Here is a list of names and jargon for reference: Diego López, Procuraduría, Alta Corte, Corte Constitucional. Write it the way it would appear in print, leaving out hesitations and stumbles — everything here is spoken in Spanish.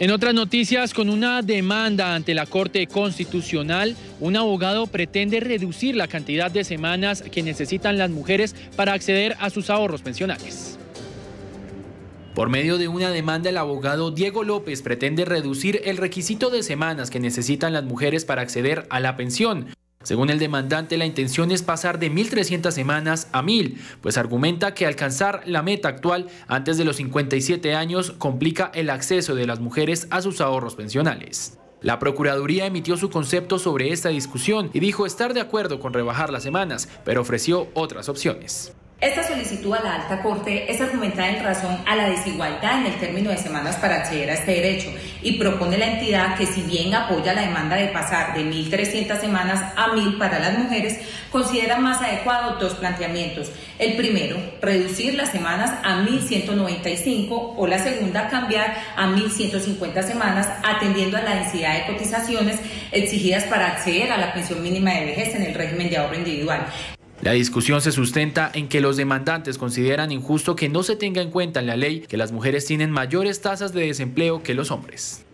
En otras noticias, con una demanda ante la Corte Constitucional, un abogado pretende reducir la cantidad de semanas que necesitan las mujeres para acceder a sus ahorros pensionales. Por medio de una demanda, el abogado Diego López pretende reducir el requisito de semanas que necesitan las mujeres para acceder a la pensión. Según el demandante, la intención es pasar de 1.300 semanas a 1.000, pues argumenta que alcanzar la meta actual antes de los 57 años complica el acceso de las mujeres a sus ahorros pensionales. La Procuraduría emitió su concepto sobre esta discusión y dijo estar de acuerdo con rebajar las semanas, pero ofreció otras opciones. Esta solicitud a la Alta Corte es argumentada en razón a la desigualdad en el término de semanas para acceder a este derecho y propone la entidad que, si bien apoya la demanda de pasar de 1.300 semanas a 1.000 para las mujeres, considera más adecuados dos planteamientos. El primero, reducir las semanas a 1.195, o la segunda, cambiar a 1.150 semanas atendiendo a la densidad de cotizaciones exigidas para acceder a la pensión mínima de vejez en el régimen de ahorro individual. La discusión se sustenta en que los demandantes consideran injusto que no se tenga en cuenta en la ley que las mujeres tienen mayores tasas de desempleo que los hombres.